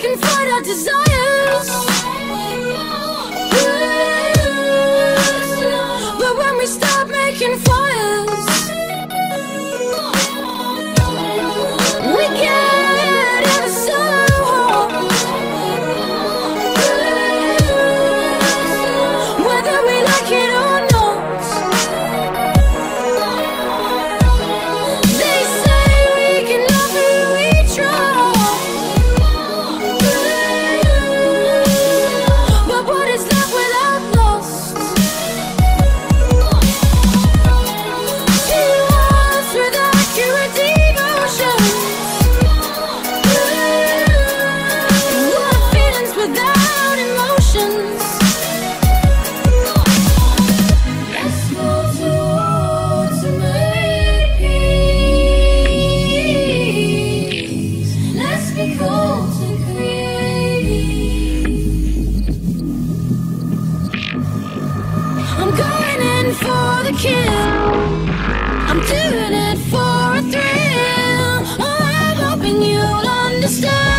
can fight our desires, but when we stop making fires, we get ever so hard, whether we like it or not. They say we can love who we try, but what is love without loss? Two hearts with accurate devotion, without emotions. Let's go to ultimate peace. Let's be cold and creative. I'm going in for the kill, I'm doing it for a thrill. Oh, I'm hoping you'll understand.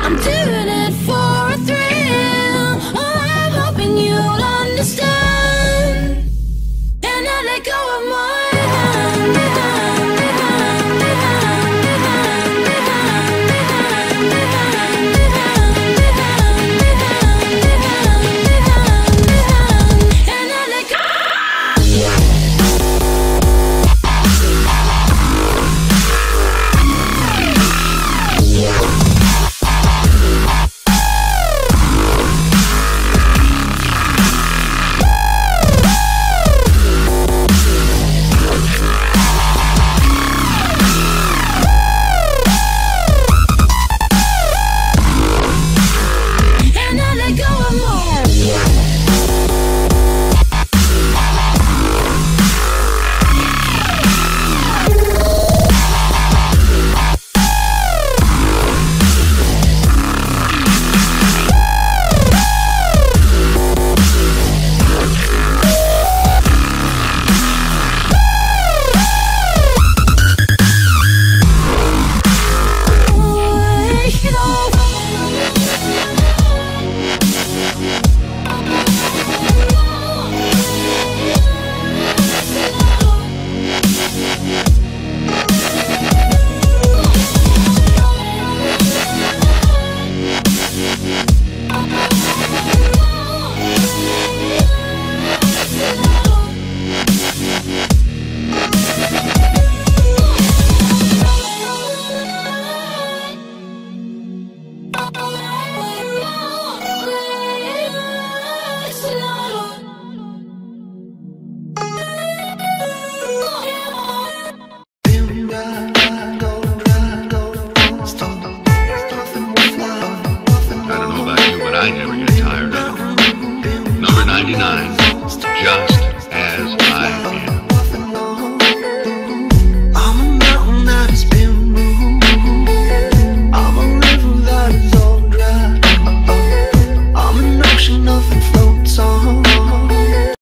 I'm doing it for a thrill. Oh, I'm hoping you'll understand, and I let go of my hand, and I let 99, just as